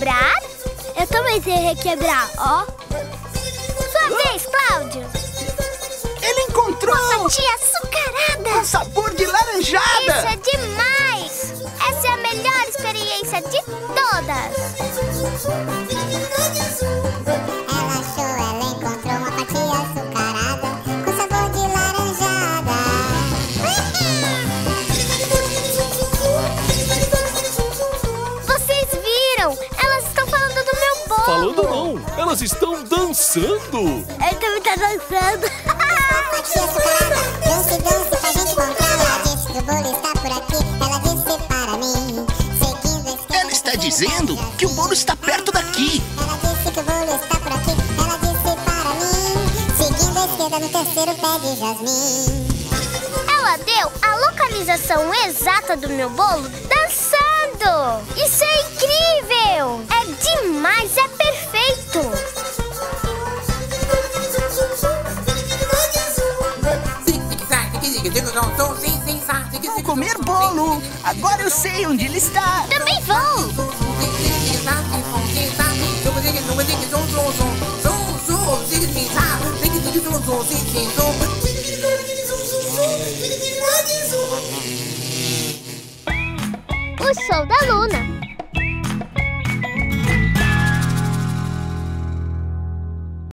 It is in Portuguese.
quebrar? Eu também sei requebrar, ó. Sua vez, Cláudio. Ele encontrou! Uma fatia açucarada! Com sabor de laranjada! Isso é demais! Essa é a melhor experiência de todas! Ela achou, ela encontrou uma fatia açucarada com sabor de laranjada. Vocês viram? Elas estão falando do meu bolo! Falando não! Elas estão dançando! Ele também tá dançando! Fatia açucarada, dance, dance pra gente encontrar. Ela disse que o bolo está por aqui. Ela disse para mim, seguindo a estrada. Ela está dizendo que o bolo está perto daqui. Ela disse que o bolo está por aqui. Ela disse para mim, seguindo a esquerda no terceiro pé de jasmim. Ela deu a localização exata do meu bolo dançando. Isso é incrível. É demais, é perfeito. Vou comer bolo! Agora eu sei onde ele está! Também vou! O Show da Luna.